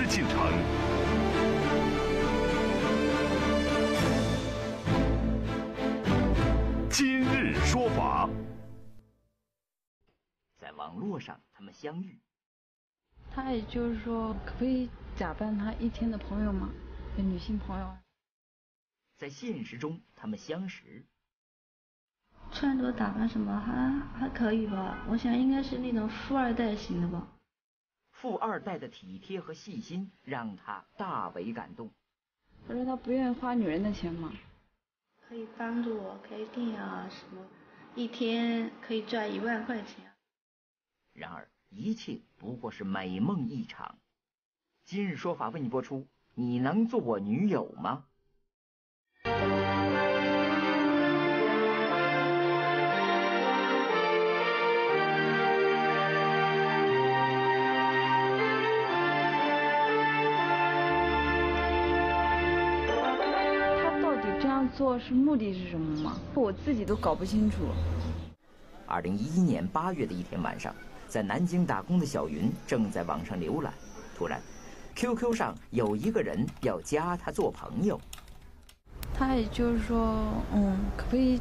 之进程。今日说法，在网络上他们相遇。他也就是说，可不可以假扮他一天的朋友吗？女性朋友。在现实中，他们相识。 穿着打扮什么还可以吧，我想应该是那种富二代型的吧。富二代的体贴和细心让他大为感动。他说他不愿意花女人的钱嘛，可以帮助我开店啊什么，一天可以赚1万块钱。然而一切不过是美梦一场。今日说法为你播出，你能做我女友吗？ 做是目的是什么吗？我自己都搞不清楚。2011年8月的一天晚上，在南京打工的小云正在网上浏览，突然 ，QQ 上有一个人要加她做朋友。他也就是说，可不可以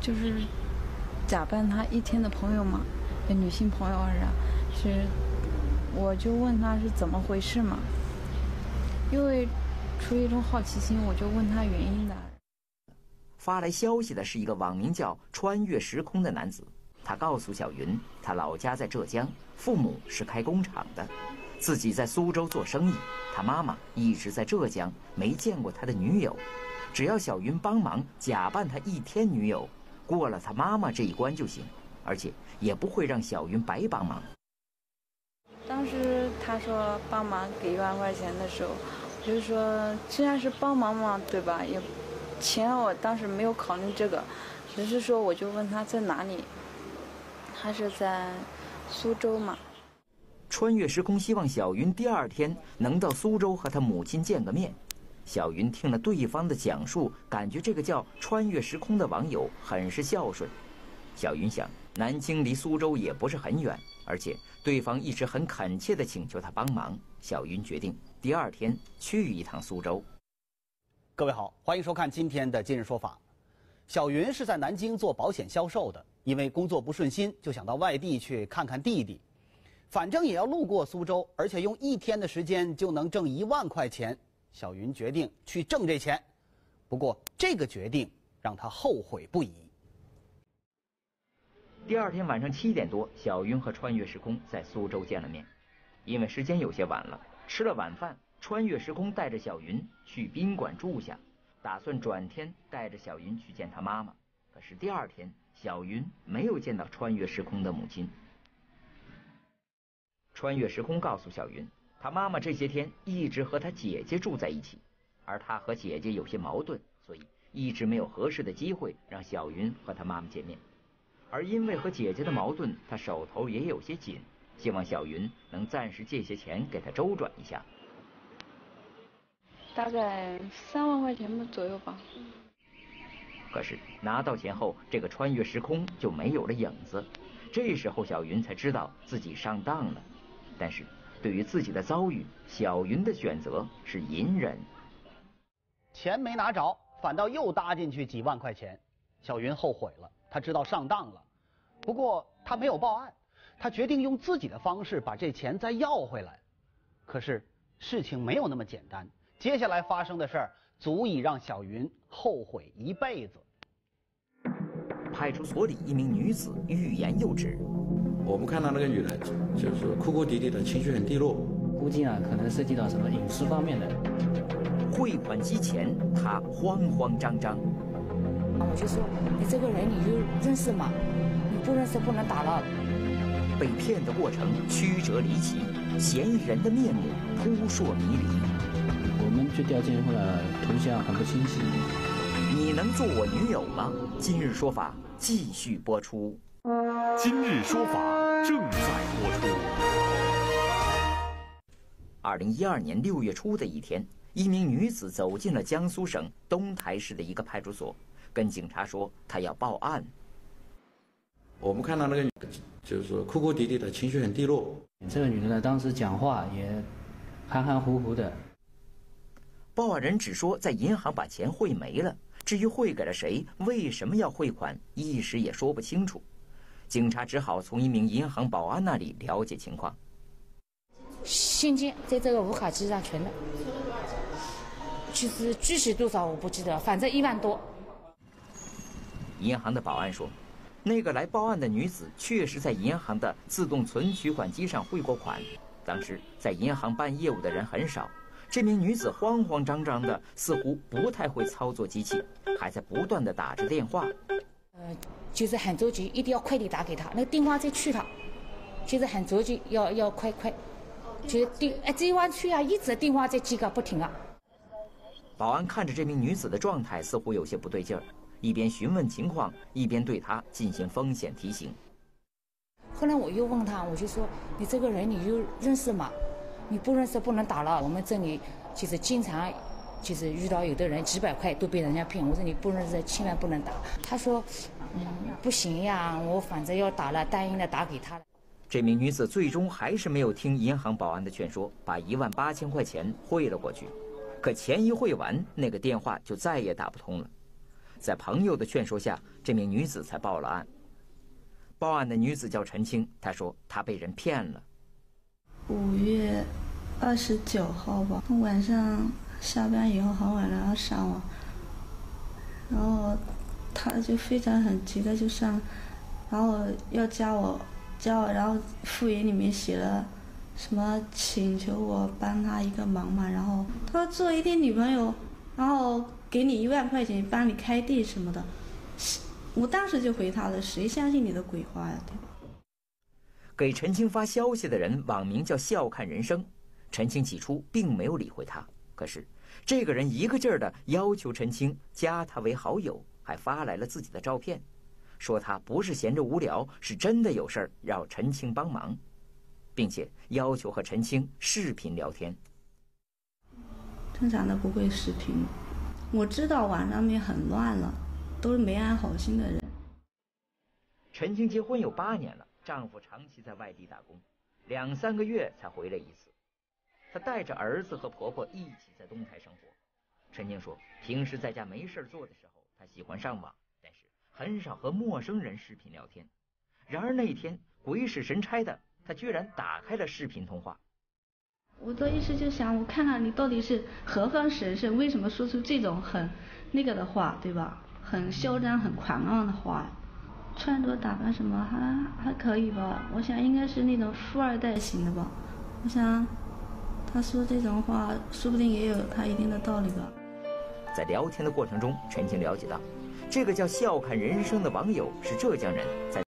就是假扮他一天的朋友嘛，女性朋友啊？是，我就问他是怎么回事嘛，因为出于一种好奇心，我就问他原因的。 发来消息的是一个网名叫“穿越时空”的男子，他告诉小云，他老家在浙江，父母是开工厂的，自己在苏州做生意，他妈妈一直在浙江，没见过他的女友。只要小云帮忙假扮他一天女友，过了他妈妈这一关就行，而且也不会让小云白帮忙。当时他说帮忙给1万块钱的时候，我就说既然是帮忙嘛，对吧？也。 钱我当时没有考虑这个，只是说我就问他在哪里，他是在苏州嘛。穿越时空希望小云第二天能到苏州和他母亲见个面。小云听了对方的讲述，感觉这个叫穿越时空的网友很是孝顺。小云想，南京离苏州也不是很远，而且对方一直很恳切地请求他帮忙。小云决定第二天去一趟苏州。 各位好，欢迎收看今天的《今日说法》。小云是在南京做保险销售的，因为工作不顺心，就想到外地去看看弟弟，反正也要路过苏州，而且用一天的时间就能挣1万块钱。小云决定去挣这钱，不过这个决定让她后悔不已。第二天晚上7点多，小云和穿越时空在苏州见了面，因为时间有些晚了，吃了晚饭。 穿越时空带着小云去宾馆住下，打算转天带着小云去见她妈妈。可是第二天，小云没有见到穿越时空的母亲。穿越时空告诉小云，她妈妈这些天一直和她姐姐住在一起，而她和姐姐有些矛盾，所以一直没有合适的机会让小云和她妈妈见面。而因为和姐姐的矛盾，她手头也有些紧，希望小云能暂时借些钱给她周转一下。 大概3万块钱左右吧。可是拿到钱后，这个穿越时空就没有了影子。这时候小云才知道自己上当了。但是对于自己的遭遇，小云的选择是隐忍。钱没拿着，反倒又搭进去几万块钱，小云后悔了。她知道上当了，不过她没有报案，她决定用自己的方式把这钱再要回来。可是事情没有那么简单。 接下来发生的事儿足以让小云后悔一辈子。派出所里，一名女子欲言又止。我们看到那个女人就是哭哭啼啼的，情绪很低落，估计啊可能涉及到什么隐私方面的。汇款机前，她慌慌张张。我就说你这个人你就认识嘛，你不认识不能打了。被骗的过程曲折离奇，嫌疑人的面目扑朔迷离。 我们就掉进去了，图像很不清晰。你能做我女友吗？今日说法继续播出。今日说法正在播出。2012年6月初的一天，一名女子走进了江苏省东台市的一个派出所，跟警察说她要报案。我们看到那个就是哭哭啼啼的，情绪很低落。这个女的呢，当时讲话也。含含糊糊的。报案人只说在银行把钱汇没了，至于汇给了谁，为什么要汇款，一时也说不清楚。警察只好从一名银行保安那里了解情况。现金在这个无卡机上存的，其实具体多少我不记得，反正1万多。银行的保安说，那个来报案的女子确实在银行的自动存取款机上汇过款，当时在银行办业务的人很少。这名女子慌慌张张的，似乎不太会操作机器，还在不断的打着电话。就是很着急，一定要快点打给他，那个电话在去他，就是很着急，要快，就是这湾区啊，一直电话在接个不停啊。保安看着这名女子的状态似乎有些不对劲儿，一边询问情况，一边对她进行风险提醒。后来我又问他，我就说你这个人你就认识吗？你不认识不能打了，我们这里其实经常就是遇到有的人几百块都被人家骗。我说你不认识千万不能打。他说不行呀，我反正要打了，答应了打给他了。这名女子最终还是没有听银行保安的劝说，把18000块钱汇了过去。可钱一汇完，那个电话就再也打不通了。在朋友的劝说下，这名女子才报了案。报案的女子叫陈青，她说她被人骗了。5月29号吧，晚上下班以后很晚了，然后上网，然后他就非常很急的就上，然后要加我，然后复言里面写了什么请求我帮他一个忙嘛，然后他说做一天女朋友，然后给你1万块钱帮你开店什么的。我当时就回他了，谁相信你的鬼话呀？给陈青发消息的人网名叫笑看人生，陈青起初并没有理会他，可是这个人一个劲儿的要求陈青加他为好友，还发来了自己的照片，说他不是闲着无聊，是真的有事儿要陈青帮忙，并且要求和陈青视频聊天。正常的不会视频，我知道网上面很乱了，都是没安好心的人。陈青结婚有8年了，丈夫长期在外地打工，2-3个月才回来一次。她带着儿子和婆婆一起在东台生活。陈青说，平时在家没事做的时候，她喜欢上网，但是很少和陌生人视频聊天。然而那天鬼使神差的，她居然打开了视频通话。我的意思就想，我看看你到底是何方神圣，为什么说出这种很那个的话，对吧？很嚣张、很狂妄的话。穿着打扮什么还可以吧，我想应该是那种富2代型的吧。我想他说这种话说不定也有他一定的道理吧。在聊天的过程中，陈青了解到这个叫笑看人生的网友是浙江人，在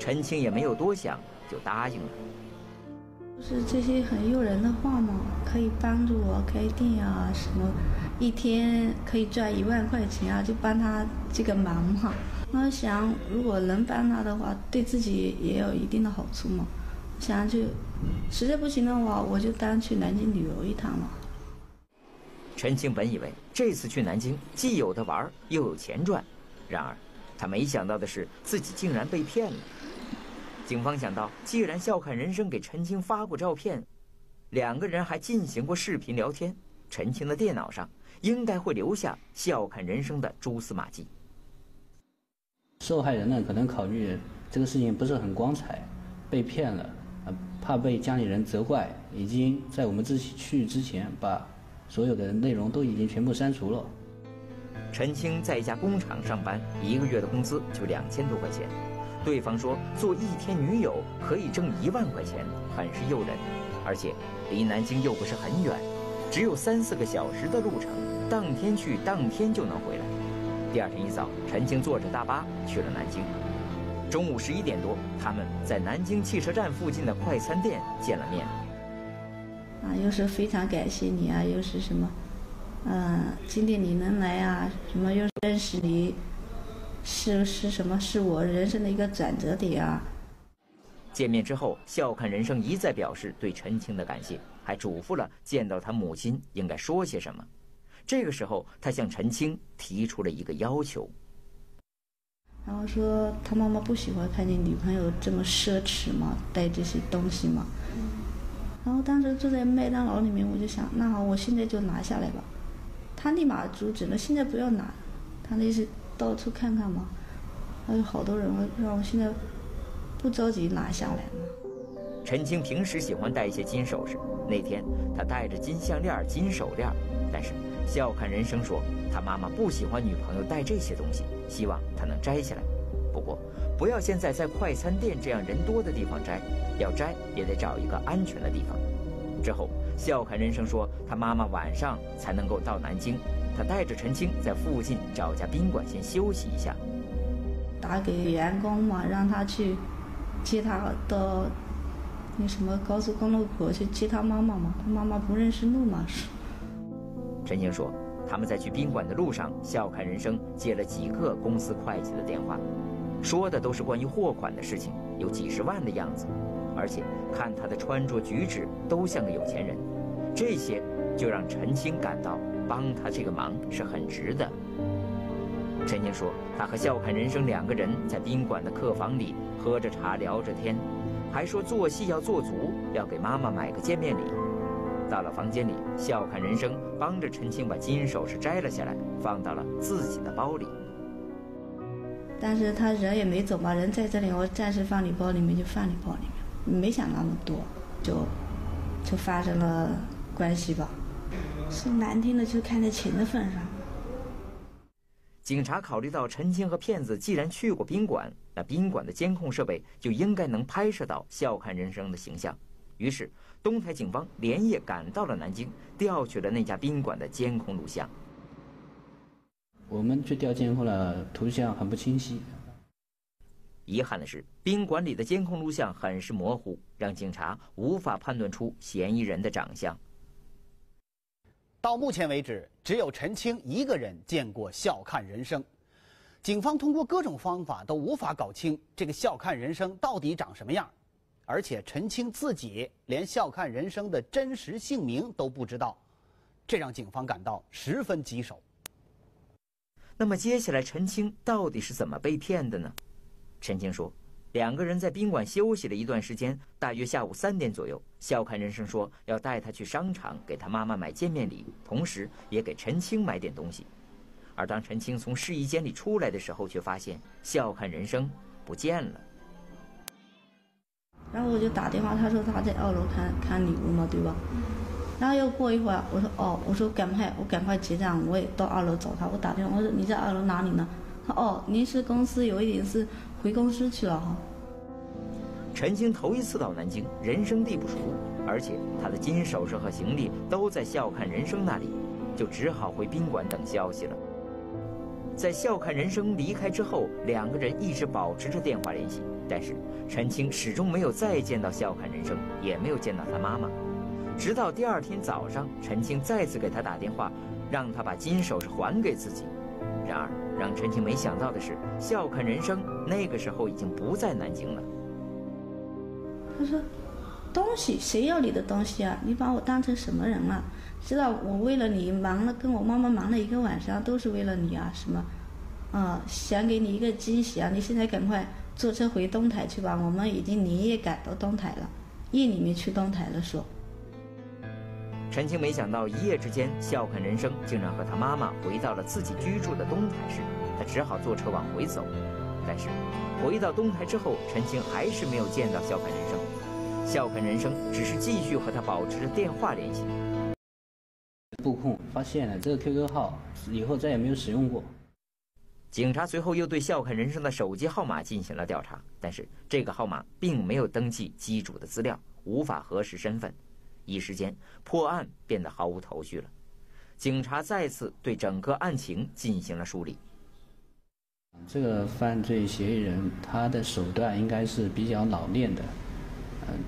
陈青也没有多想，就答应了。就是这些很诱人的话嘛，可以帮助我开店啊，什么一天可以赚1万块钱啊，就帮他这个忙嘛。我想，如果能帮他的话，对自己也有一定的好处嘛。想去，实在不行的话，我就当去南京旅游一趟嘛。陈青本以为这次去南京既有的玩又有钱赚，然而他没想到的是，自己竟然被骗了。警方想到，既然笑看人生给陈青发过照片，2个人还进行过视频聊天，陈青的电脑上应该会留下笑看人生的蛛丝马迹。受害人呢，可能考虑这个事情不是很光彩，被骗了，怕被家里人责怪，已经在我们自己去之前把所有的内容都已经全部删除了。陈青在一家工厂上班，1个月的工资就2000多块钱。对方说做1天女友可以挣1万块钱，很是诱人，而且离南京又不是很远，只有3-4个小时的路程，当天去当天就能回来。第2天一早，陈青坐着大巴去了南京。中午11点多，他们在南京汽车站附近的快餐店见了面。啊，又是非常感谢你啊，又是什么，今天你能来啊，什么又认识你，是什么？是我人生的一个转折点啊！见面之后，笑看人生一再表示对陈青的感谢，还嘱咐了见到他母亲应该说些什么。这个时候，他向陈青提出了一个要求，然后说他妈妈不喜欢看见女朋友这么奢侈嘛，带这些东西嘛。然后当时坐在麦当劳里面，我就想，那好，我现在就拿下来吧。他立马阻止了，现在不要拿。他的意思到处看看嘛，还有好多人让我现在不着急拿下来嘛。陈青平时喜欢戴一些金首饰，那天他戴着金项链、金手链，但是笑看人生说他妈妈不喜欢女朋友戴这些东西，希望他能摘下来。不过不要现在在快餐店这样人多的地方摘，要摘也得找一个安全的地方。之后，笑看人生说他妈妈晚上才能够到南京，他带着陈青在附近找家宾馆先休息一下。打给员工嘛，让他去接他到那什么高速公路口去接他妈妈嘛，他妈妈不认识路嘛。陈青说，他们在去宾馆的路上，笑看人生接了几个公司会计的电话。说的都是关于货款的事情，有几十万的样子，而且看他的穿着举止都像个有钱人，这些就让陈青感到帮他这个忙是很值的。陈青说，他和笑看人生两个人在宾馆的客房里喝着茶聊着天，还说做戏要做足，要给妈妈买个见面礼。到了房间里，笑看人生帮着陈青把金首饰摘了下来，放到了自己的包里。但是他人也没走嘛，人在这里，我暂时放你包里面就放你包里面，没想那么多，就发生了关系吧。说难听的，就看在钱的份上。警察考虑到陈青和骗子既然去过宾馆，那宾馆的监控设备就应该能拍摄到笑看人生的形象，于是东台警方连夜赶到了南京，调取了那家宾馆的监控录像。我们去调监控了，图像很不清晰。遗憾的是，宾馆里的监控录像很是模糊，让警察无法判断出嫌疑人的长相。到目前为止，只有陈青一个人见过笑看人生，警方通过各种方法都无法搞清这个笑看人生到底长什么样，而且陈青自己连笑看人生的真实姓名都不知道，这让警方感到十分棘手。那么接下来陈青到底是怎么被骗的呢？陈青说，两个人在宾馆休息了一段时间，大约下午3点左右，笑看人生说要带他去商场给他妈妈买见面礼，同时也给陈青买点东西。而当陈青从试衣间里出来的时候，却发现笑看人生不见了。然后我就打电话，他说他在2楼看礼物嘛，对吧？然后又过一会儿，我说哦，我赶快结账，我也到2楼找他。我打电话，我说你在2楼哪里呢？他哦，临时公司有一点是回公司去了哈。陈青头一次到南京，人生地不熟，而且他的金首饰和行李都在笑看人生那里，就只好回宾馆等消息了。在笑看人生离开之后，两个人一直保持着电话联系，但是陈青始终没有再见到笑看人生，也没有见到他妈妈。直到第2天早上，陈青再次给他打电话，让他把金首饰还给自己。然而，让陈青没想到的是，笑看人生那个时候已经不在南京了。他说：“东西，谁要你的东西啊？你把我当成什么人啊？知道我为了你忙了，跟我妈妈忙了一个晚上，都是为了你啊？什么？啊，想给你一个惊喜啊！你现在赶快坐车回东台去吧，我们已经连夜赶到东台了，夜里面去东台了。”说。陈青没想到，一夜之间，笑看人生竟然和他妈妈回到了自己居住的东台市，他只好坐车往回走。但是，回到东台之后，陈青还是没有见到笑看人生，笑看人生只是继续和他保持着电话联系。布控发现了这个 QQ 号，以后再也没有使用过。警察随后又对笑看人生的手机号码进行了调查，但是这个号码并没有登记机主的资料，无法核实身份。一时间，破案变得毫无头绪了。警察再次对整个案情进行了梳理。这个犯罪嫌疑人他的手段应该是比较老练的，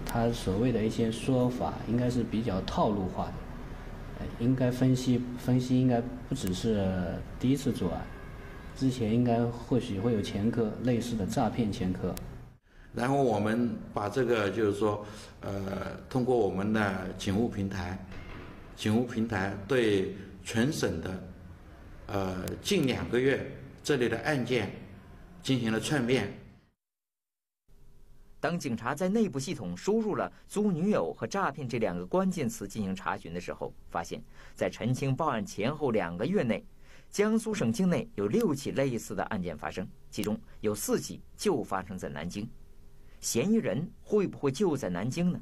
他所谓的一些说法应该是比较套路化的，应该分析应该不只是第一次作案，之前应该或许会有前科，类似的诈骗前科。然后我们把这个就是说，通过我们的警务平台对全省的近2个月这类的案件进行了串遍。当警察在内部系统输入了“租女友”和“诈骗”这2个关键词进行查询的时候，发现，在陈清报案前后2个月内，江苏省境内有6起类似的案件发生，其中有4起就发生在南京。 嫌疑人会不会就在南京呢？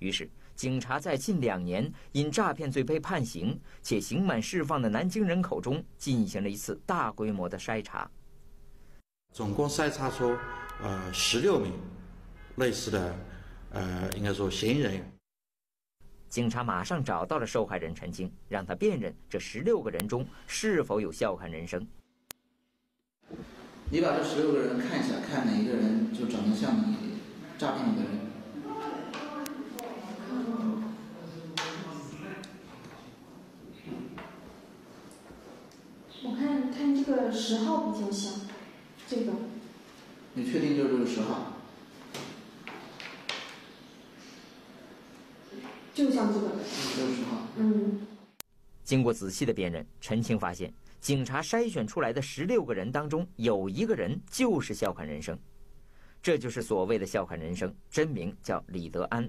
于是，警察在近2年因诈骗罪被判刑且刑满释放的南京人口中进行了一次大规模的筛查，总共筛查出16名类似的应该说嫌疑人。警察马上找到了受害人陈清，让他辨认这16个人中是否有笑看人生。 你把这16个人看一下，看哪一个人就长得像你诈骗你的人。我看这个10号比较像，这个。你确定就是这个10号？就像这个。就是10号。嗯。经过仔细的辨认，陈清发现。 警察筛选出来的16个人当中，有1个人就是笑看人生，这就是所谓的笑看人生，真名叫李德安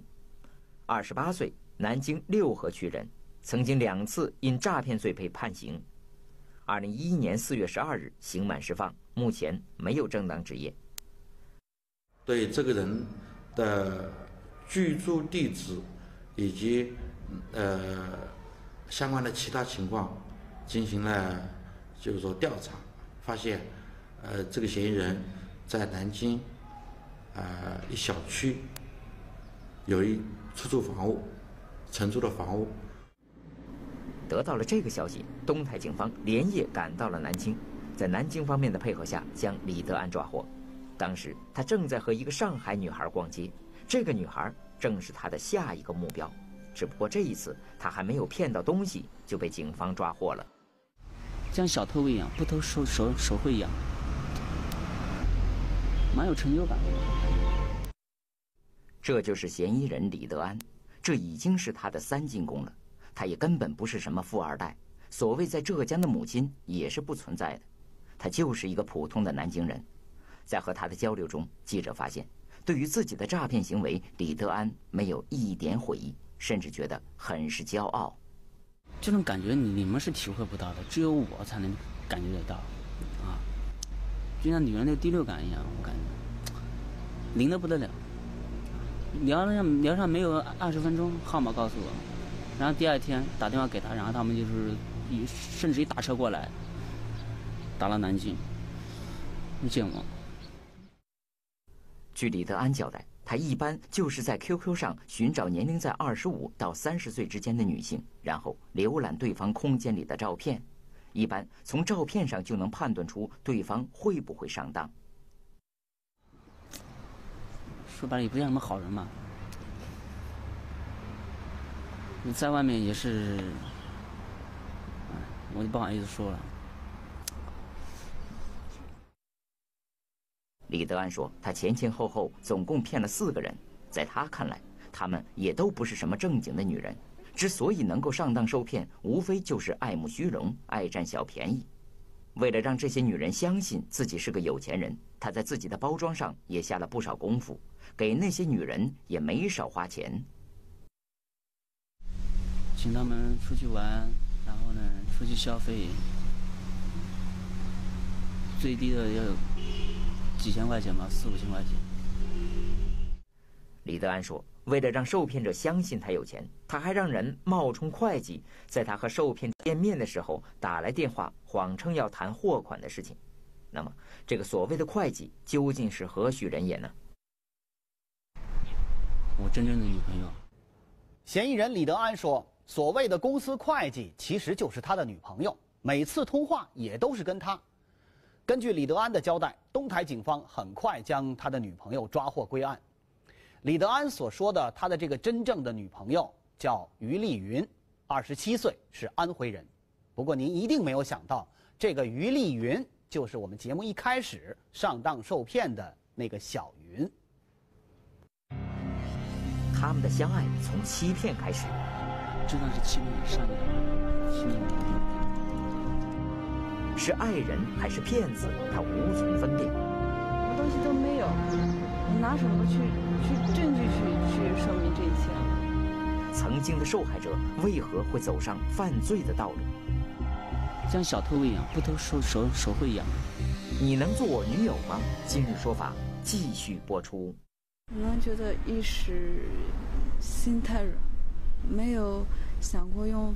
，28岁，南京6合区人，曾经2次因诈骗罪被判刑，2011年4月12日刑满释放，目前没有正当职业。对这个人的居住地址以及相关的其他情况进行了。 就是说，调查发现，这个嫌疑人在南京，一小区有一出租房屋，承租的房屋。得到了这个消息，东台警方连夜赶到了南京，在南京方面的配合下，将李德安抓获。当时他正在和一个上海女孩逛街，这个女孩正是他的下一个目标，只不过这一次他还没有骗到东西，就被警方抓获了。 像小偷一样，不偷手会痒，蛮有成就感。这就是嫌疑人李德安，这已经是他的3进宫了。他也根本不是什么富二代，所谓在浙江的母亲也是不存在的，他就是一个普通的南京人。在和他的交流中，记者发现，对于自己的诈骗行为，李德安没有一点悔意，甚至觉得很是骄傲。 这种感觉你们是体会不到的，只有我才能感觉得到，啊，就像女人的第六感一样，我感觉灵得不得了。聊上没有20分钟，号码告诉我，然后第2天打电话给他，然后他们就是甚至一打车过来，打到南京来见我。据李德安交代，他一般就是在 QQ 上寻找年龄在25到30岁之间的女性，然后浏览对方空间里的照片，一般从照片上就能判断出对方会不会上当。说白了也不像什么好人嘛，你在外面也是，我就不好意思说了。 李德安说，他前后总共骗了4个人，在他看来，他们也都不是什么正经的女人，之所以能够上当受骗，无非就是爱慕虚荣、爱占小便宜。为了让这些女人相信自己是个有钱人，他在自己的包装上也下了不少功夫，给那些女人也没少花钱，请他们出去玩，然后呢，出去消费，最低的要有 几千块钱吧，4、5千块钱。李德安说，为了让受骗者相信他有钱，他还让人冒充会计，在他和受骗者见面的时候打来电话，谎称要谈货款的事情。那么，这个所谓的会计究竟是何许人也呢？我真正的女朋友。嫌疑人李德安说，所谓的公司会计其实就是他的女朋友，每次通话也都是跟他。 根据李德安的交代，东台警方很快将他的女朋友抓获归案。李德安所说的他的这个真正的女朋友叫于丽云，27岁，是安徽人。不过您一定没有想到，这个于丽云就是我们节目一开始上当受骗的那个小云。他们的相爱从欺骗开始。这段是欺骗你，善良，欺骗你，是爱人还是骗子，他无从分辨。什么东西都没有，你拿什么去证据去说明这一切？曾经的受害者为何会走上犯罪的道路？像小偷一样，不偷手会痒。你能做我女友吗？今日说法继续播出。可能觉得一时心太软，没有想过用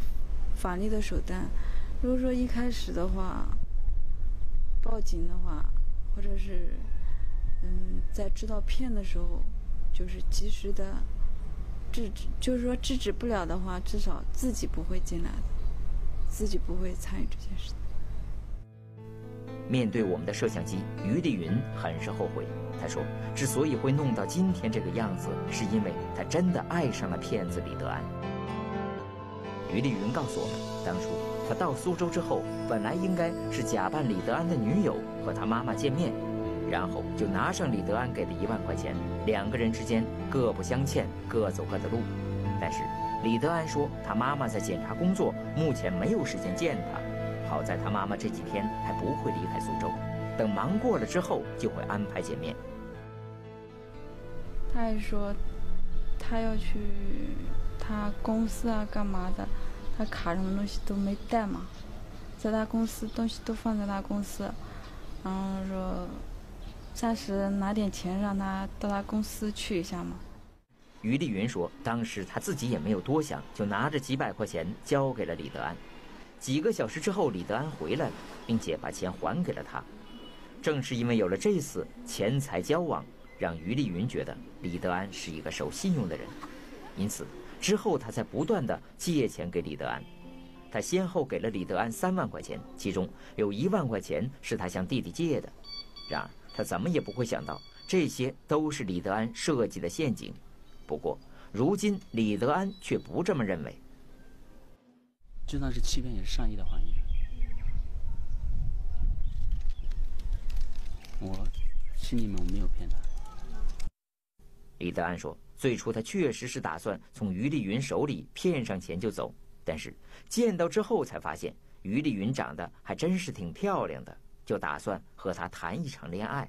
法律的手段。如果说一开始的话，报警的话，或者是在知道骗的时候，就是及时的制止，就是说制止不了的话，至少自己不会进来的，自己不会参与这件事。面对我们的摄像机，于丽云很是后悔。她说：“之所以会弄到今天这个样子，是因为她真的爱上了骗子李德安。”于丽云告诉我们，当初她到苏州之后，本来应该是假扮李德安的女友和她妈妈见面，然后就拿上李德安给的1万块钱，两个人之间各不相欠，各走各的路。但是李德安说他妈妈在检查工作，目前没有时间见他。好在他妈妈这几天还不会离开苏州，等忙过了之后就会安排见面。他还说他要去他公司啊干嘛的，他卡什么东西都没带嘛，在他公司东西都放在他公司，然后说暂时拿点钱让他到他公司去一下嘛。于丽云说当时他自己也没有多想，就拿着几百块钱交给了李德安。几个小时之后，李德安回来了，并且把钱还给了他。正是因为有了这次钱财交往，让于丽云觉得李德安是一个守信用的人，因此之后他才不断的借钱给李德安。他先后给了李德安3万块钱，其中有1万块钱是他向弟弟借的。然而他怎么也不会想到，这些都是李德安设计的陷阱。不过如今李德安却不这么认为。就算是欺骗，也是善意的谎言。我心里面我没有骗他。李德安说，最初他确实是打算从于丽云手里骗上钱就走，但是见到之后才发现于丽云长得还真是挺漂亮的，就打算和她谈一场恋爱。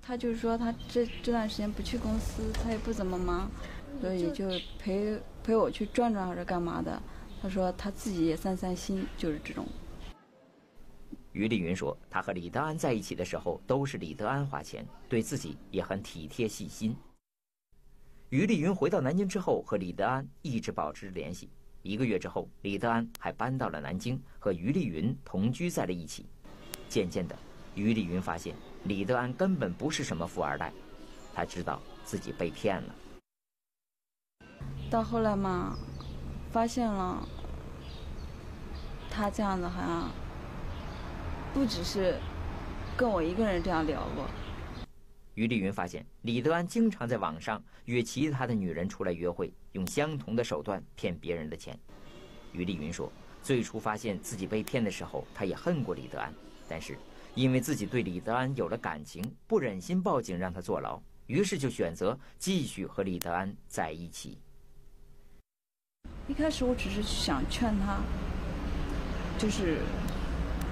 他就是说他这段时间不去公司，他也不怎么忙，所以就陪我去转转或者干嘛的。他说他自己也散散心，就是这种。于丽云说，他和李德安在一起的时候都是李德安花钱，对自己也很体贴细心。于丽云回到南京之后，和李德安一直保持联系。1个月之后，李德安还搬到了南京，和于丽云同居在了一起。渐渐的，于丽云发现李德安根本不是什么富二代，他知道自己被骗了。到后来嘛，发现了他这样子好像不只是跟我一个人这样聊过。于丽云发现李德安经常在网上约其他的女人出来约会，用相同的手段骗别人的钱。于丽云说，最初发现自己被骗的时候，他也恨过李德安，但是因为自己对李德安有了感情，不忍心报警让他坐牢，于是就选择继续和李德安在一起。一开始我只是想劝他，就是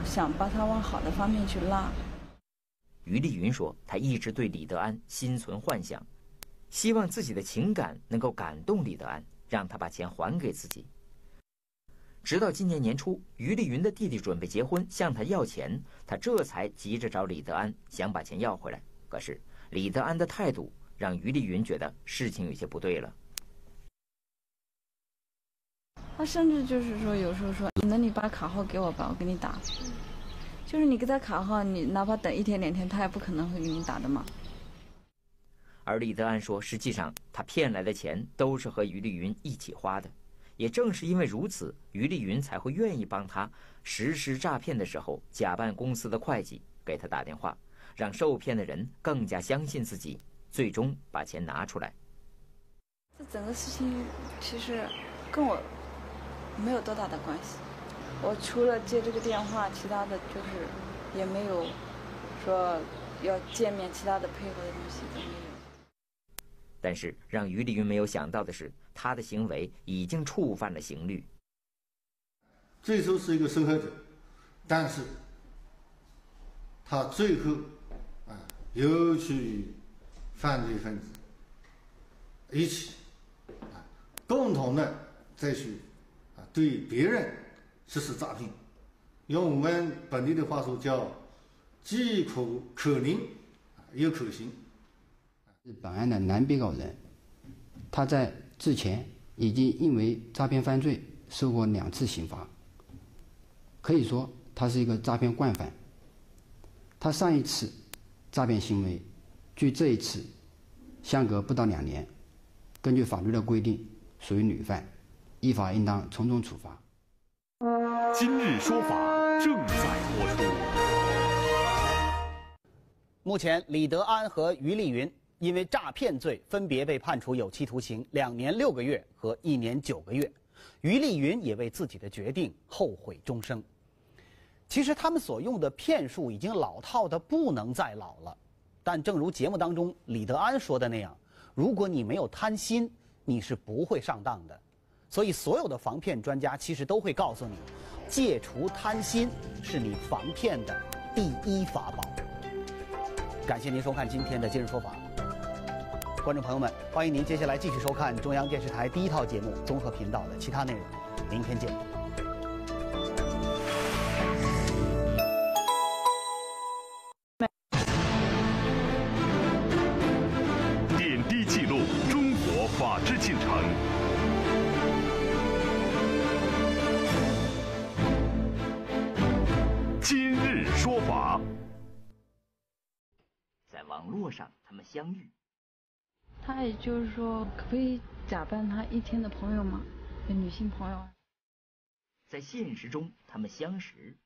想把他往好的方面去拉。于丽云说，她一直对李德安心存幻想，希望自己的情感能够感动李德安，让他把钱还给自己。直到今年年初，于丽云的弟弟准备结婚，向她要钱，她这才急着找李德安，想把钱要回来。可是李德安的态度让于丽云觉得事情有些不对了。他甚至就是说，有时候说，那你把卡号给我吧，我给你打。就是你给他卡号，你哪怕等1天2天，他也不可能会给你打的嘛。而李德安说，实际上他骗来的钱都是和于丽云一起花的，也正是因为如此，于丽云才会愿意帮他实施诈骗的时候，假扮公司的会计给他打电话，让受骗的人更加相信自己，最终把钱拿出来。这整个事情其实跟我没有多大的关系，我除了接这个电话，其他的就是也没有说要见面，其他的配合的东西都没有。但是让于丽云没有想到的是，他的行为已经触犯了刑律。最初是一个受害者，但是他最后游出于犯罪分子一起共同的再去对别人实施诈骗，用我们本地的话说叫既可凌又可行。本案的男被告人，他在之前已经因为诈骗犯罪受过2次刑罚，可以说他是一个诈骗惯犯。他上一次诈骗行为距这一次相隔不到2年，根据法律的规定属于累犯，依法应当从重处罚。今日说法正在播出。目前，李德安和于丽云因为诈骗罪分别被判处有期徒刑2年6个月和1年9个月。于丽云也为自己的决定后悔终生。其实他们所用的骗术已经老套的不能再老了，但正如节目当中李德安说的那样，如果你没有贪心，你是不会上当的。所以所有的防骗专家其实都会告诉你，戒除贪心是你防骗的第1法宝。感谢您收看今天的《今日说法》，观众朋友们，欢迎您接下来继续收看中央电视台第1套节目综合频道的其他内容，明天见。相遇，他也就是说，可不可以假扮他一天的朋友吗？女性朋友。在现实中，他们相识。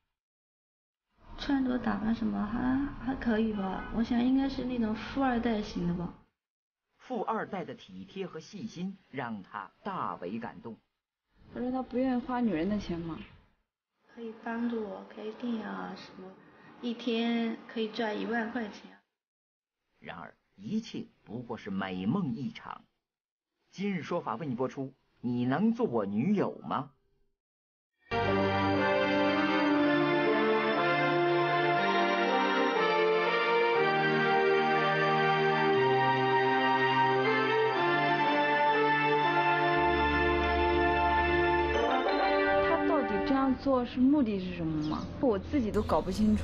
穿着打扮什么还可以吧？我想应该是那种富2代型的吧。富2代的体贴和细心让他大为感动。他说他不愿意花女人的钱吗？可以帮助我开店啊什么，一天可以赚1万块钱。然而。一切不过是美梦一场。今日说法为你播出，你能做我女友吗？他到底这样做是目的是什么吗？我自己都搞不清楚。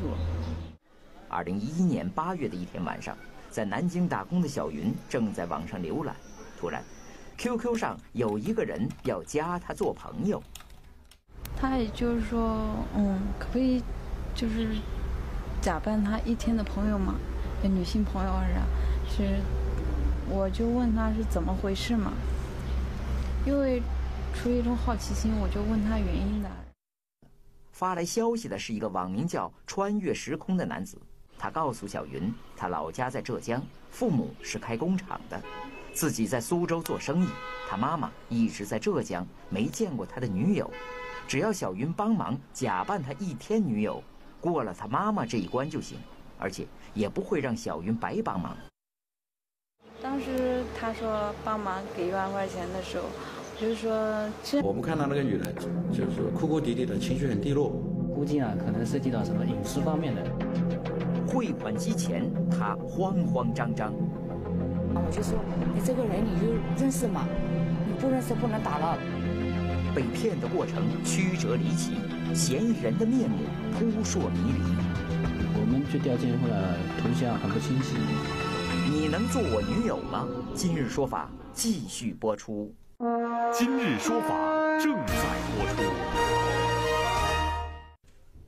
2011年8月的一天晚上。在南京打工的小云正在网上浏览，突然 ，QQ 上有一个人要加她做朋友。他也就是说，可不可以就是假扮他一天的朋友嘛，女性朋友啊，是，我就问他是怎么回事嘛，因为出于一种好奇心，我就问他原因的。发来消息的是一个网名叫“穿越时空”的男子。他告诉小云，他老家在浙江，父母是开工厂的，自己在苏州做生意，他妈妈一直在浙江，没见过他的女友。只要小云帮忙假扮他一天女友，过了他妈妈这一关就行，而且也不会让小云白帮忙。当时他说帮忙给1万块钱的时候，就是说我们看到那个女人就是哭哭啼啼的，情绪很低落，估计啊可能涉及到什么隐私方面的。汇款机前，他慌张。我就说，你这个人你就认识吗？你不认识不能打了。被骗的过程曲折离奇，嫌疑人的面目扑朔迷离。我们去调监控了，图像很不清晰。你能做我女友吗？今日说法继续播出。今日说法正在播出。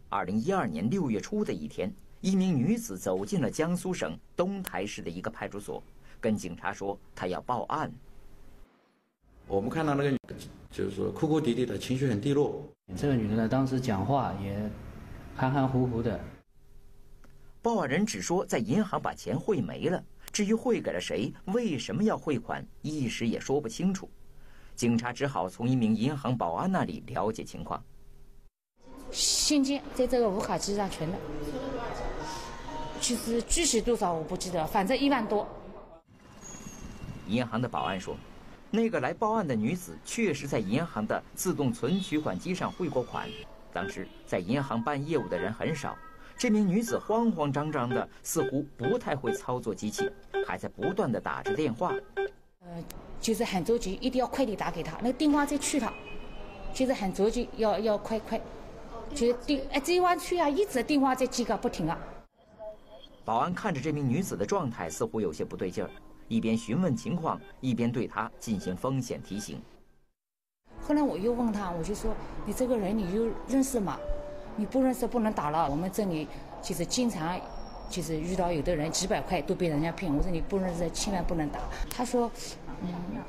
2012年6月初的一天。一名女子走进了江苏省东台市的一个派出所，跟警察说她要报案。我们看到那个就是哭哭啼啼的，情绪很低落。这个女人呢，当时讲话也含含糊糊的。报案人只说在银行把钱汇没了，至于汇给了谁，为什么要汇款，一时也说不清楚。警察只好从一名银行保安那里了解情况。现金在这个无卡机上存的。其实具体多少我不记得，反正1万多。银行的保安说，那个来报案的女子确实在银行的自动存取款机上汇过款。当时在银行办业务的人很少，这名女子慌慌张张的，似乎不太会操作机器，还在不断的打着电话。就是很着急，一定要快点打给他，那个电话在去他，就是很着急，要快，就是这湾区啊，一直电话在接个不停啊。保安看着这名女子的状态，似乎有些不对劲儿。 一边询问情况，一边对他进行风险提醒。后来我又问他，我就说：“你这个人你就认识吗？你不认识不能打了。我们这里其实经常，其实遇到有的人几百块都被人家骗。我说你不认识千万不能打。”他说：“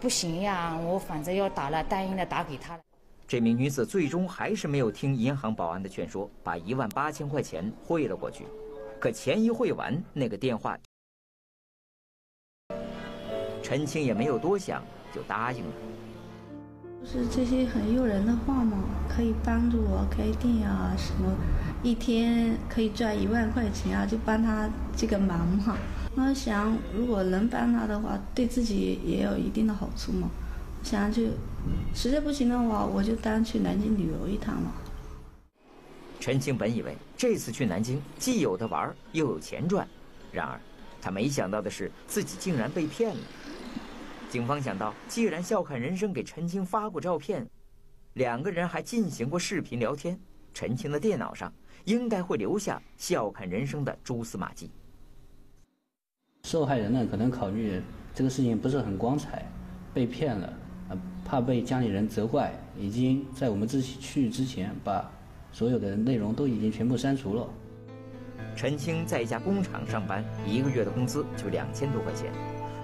不行呀，我反正要打了，答应了打给他了。”这名女子最终还是没有听银行保安的劝说，把18000块钱汇了过去。可钱一汇完，那个电话。 陈青也没有多想，就答应了。就是这些很诱人的话嘛，可以帮助我开店啊，什么一天可以赚1万块钱啊，就帮他这个忙嘛。我想，如果能帮他的话，对自己也有一定的好处嘛。想就实在不行的话，我就当去南京旅游一趟嘛。陈青本以为这次去南京既有的玩又有钱赚，然而他没想到的是，自己竟然被骗了。 警方想到，既然笑看人生给陈青发过照片，两个人还进行过视频聊天，陈青的电脑上应该会留下笑看人生的蛛丝马迹。受害人呢，可能考虑这个事情不是很光彩，被骗了，怕被家里人责怪，已经在我们自己去之前，把所有的内容都已经全部删除了。陈青在一家工厂上班，1个月的工资就2000多块钱。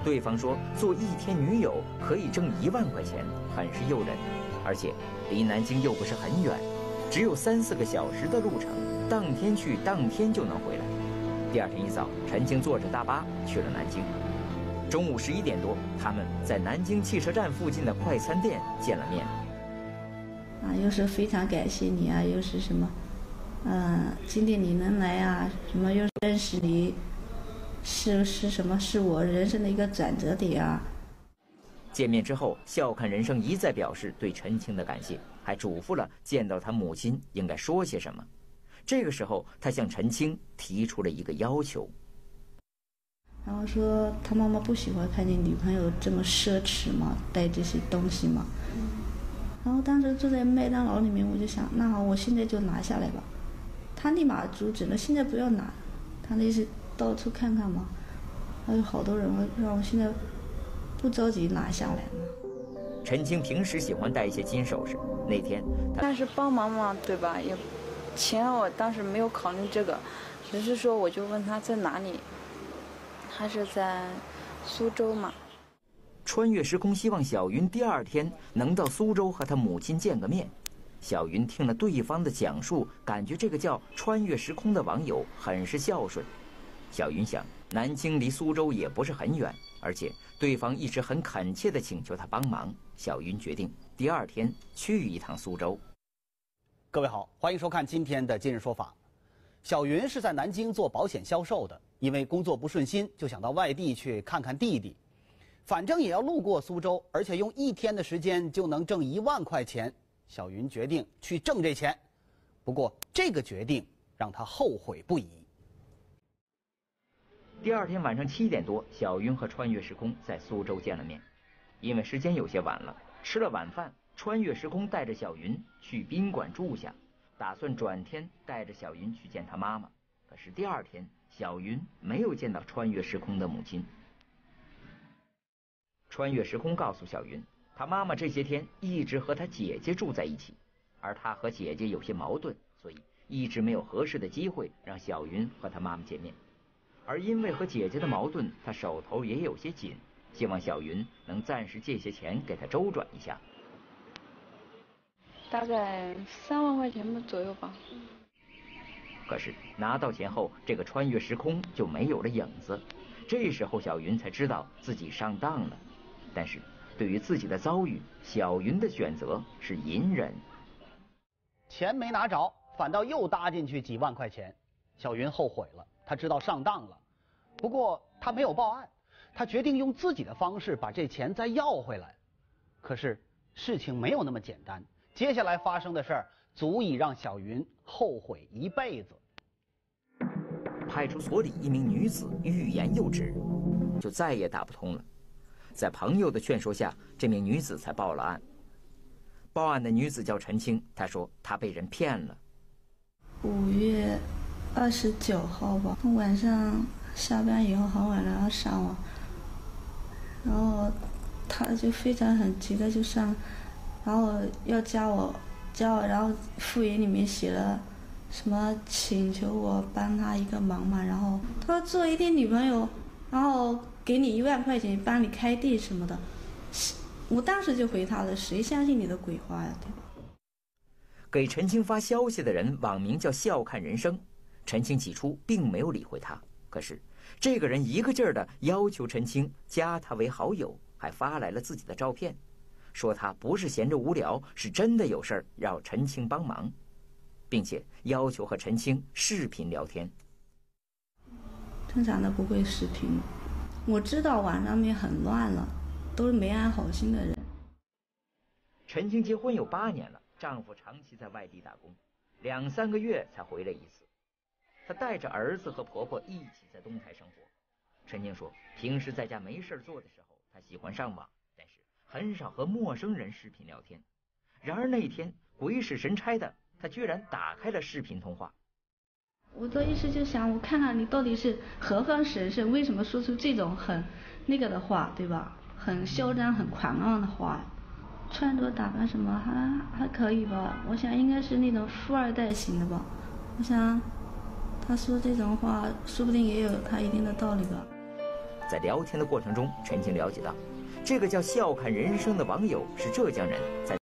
对方说做1天女友可以挣1万块钱，很是诱人，而且离南京又不是很远，只有3、4个小时的路程，当天去当天就能回来。第2天一早，陈青坐着大巴去了南京。中午11点多，他们在南京汽车站附近的快餐店见了面。啊，又是非常感谢你啊，又是什么，今天你能来啊，什么又认识你。 是什么？是我人生的一个转折点啊！见面之后，笑看人生一再表示对陈青的感谢，还嘱咐了见到他母亲应该说些什么。这个时候，他向陈青提出了一个要求，然后说他妈妈不喜欢看见女朋友这么奢侈嘛，带这些东西嘛。然后当时坐在麦当劳里面，我就想，那好，我现在就拿下来吧。他立马阻止了，现在不要拿。他的意思。 到处看看嘛，还有好多人让我现在不着急拿下来嘛。陈青平时喜欢戴一些金首饰，那天但是帮忙嘛，对吧？也钱我当时没有考虑这个，只是说我就问他在哪里，他是在苏州嘛。穿越时空，希望小云第2天能到苏州和他母亲见个面。 小云听了对方的讲述，感觉这个叫穿越时空的网友很是孝顺。 小云想，南京离苏州也不是很远，而且对方一直很恳切地请求她帮忙。小云决定第2天去一趟苏州。各位好，欢迎收看今天的《今日说法》。小云是在南京做保险销售的，因为工作不顺心，就想到外地去看看弟弟，反正也要路过苏州，而且用1天的时间就能挣1万块钱。小云决定去挣这钱，不过这个决定让她后悔不已。 第2天晚上7点多，小云和穿越时空在苏州见了面。因为时间有些晚了，吃了晚饭，穿越时空带着小云去宾馆住下，打算转天带着小云去见她妈妈。可是第2天，小云没有见到穿越时空的母亲。穿越时空告诉小云，她妈妈这些天一直和她姐姐住在一起，而她和姐姐有些矛盾，所以一直没有合适的机会让小云和她妈妈见面。 而因为和姐姐的矛盾，他手头也有些紧，希望小云能暂时借些钱给他周转一下，大概3万块钱左右吧。可是拿到钱后，这个穿越时空就没有了影子。这时候小云才知道自己上当了，但是对于自己的遭遇，小云的选择是隐忍。钱没拿着，反倒又搭进去几万块钱，小云后悔了。 他知道上当了，不过他没有报案，他决定用自己的方式把这钱再要回来。可是事情没有那么简单，接下来发生的事儿足以让小云后悔一辈子。派出所里，一名女子欲言又止，就再也打不通了。在朋友的劝说下，这名女子才报了案。报案的女子叫陈青，她说她被人骗了。5月29号吧，晚上下班以后很晚了，然后上网，然后他就非常很急的就上，然后要加我，然后复言里面写了什么请求我帮他一个忙嘛，然后他说做一天女朋友，然后给你1万块钱帮你开地什么的，我当时就回他了，谁相信你的鬼话呀，对吧？给陈青发消息的人网名叫笑看人生，陈青起初并没有理会他，可是这个人一个劲儿的要求陈青加他为好友，还发来了自己的照片，说他不是闲着无聊，是真的有事儿要陈青帮忙，并且要求和陈青视频聊天。正常的不会视频，我知道网上面很乱了，都是没安好心的人。陈青结婚有8年了，丈夫长期在外地打工，2、3个月才回来一次。她带着儿子和婆婆一起在东台生活。陈青说，平时在家没事做的时候，她喜欢上网，但是很少和陌生人视频聊天。然而那天鬼使神差的，她居然打开了视频通话。我的意思就想，我看看你到底是何方神圣，为什么说出这种很那个的话，对吧？很嚣张、很狂妄的话，穿着打扮什么还可以吧？我想应该是那种富二代型的吧。我想，他说这种话，说不定也有他一定的道理吧。在聊天的过程中，陈青了解到，这个叫"笑看人生"的网友是浙江人，在。